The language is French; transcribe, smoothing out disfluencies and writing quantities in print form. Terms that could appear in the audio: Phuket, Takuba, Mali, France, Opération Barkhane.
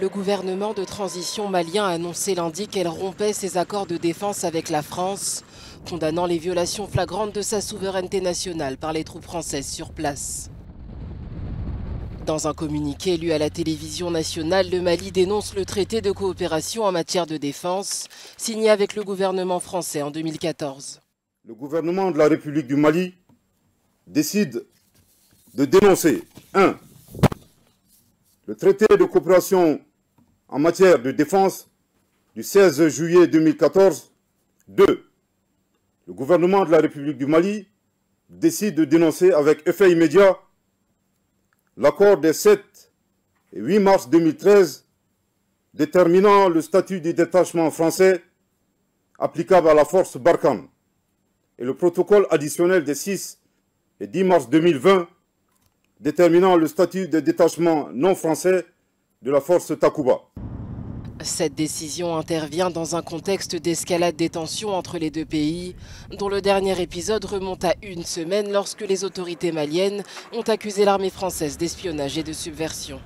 Le gouvernement de transition malien a annoncé lundi qu'elle rompait ses accords de défense avec la France, condamnant les violations flagrantes de sa souveraineté nationale par les troupes françaises sur place. Dans un communiqué lu à la télévision nationale, le Mali dénonce le traité de coopération en matière de défense, signé avec le gouvernement français en 2014. Le gouvernement de la République du Mali décide de dénoncer 1. Le traité de coopération en matière de défense du 16 juillet 2014. 2. Le gouvernement de la République du Mali décide de dénoncer avec effet immédiat l'accord des 7 et 8 mars 2013 déterminant le statut du détachement français applicable à la force Barkhane et le protocole additionnel des 6 et 10 mars 2020 déterminant le statut de détachement non français de la force Takuba. Cette décision intervient dans un contexte d'escalade des tensions entre les deux pays, dont le dernier épisode remonte à une semaine lorsque les autorités maliennes ont accusé l'armée française d'espionnage et de subversion.